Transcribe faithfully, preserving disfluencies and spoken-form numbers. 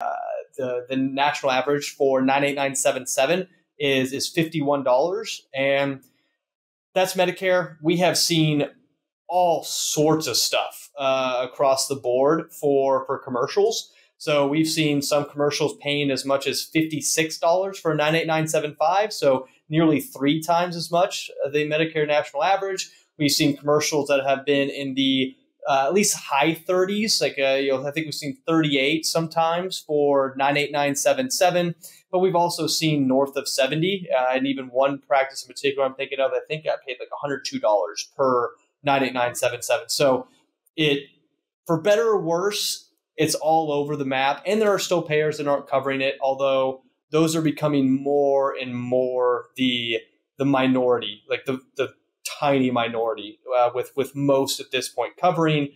Uh, the, the national average for nine eight nine seven seven is, is fifty-one dollars. And that's Medicare. We have seen all sorts of stuff uh, across the board for, for commercials. So we've seen some commercials paying as much as fifty-six dollars for nine eight nine seven five, so nearly three times as much as the Medicare national average. We've seen commercials that have been in the uh, at least high thirties, like uh, you know, I think we've seen thirty-eight sometimes for nine eight nine seven seven, but we've also seen north of seventy, uh, and even one practice in particular I'm thinking of, I think I paid like one hundred two dollars per nine eight nine seven seven. So it, for better or worse, it's all over the map, and there are still payers that aren't covering it, although those are becoming more and more the the minority, like the the tiny minority, uh, with with most at this point covering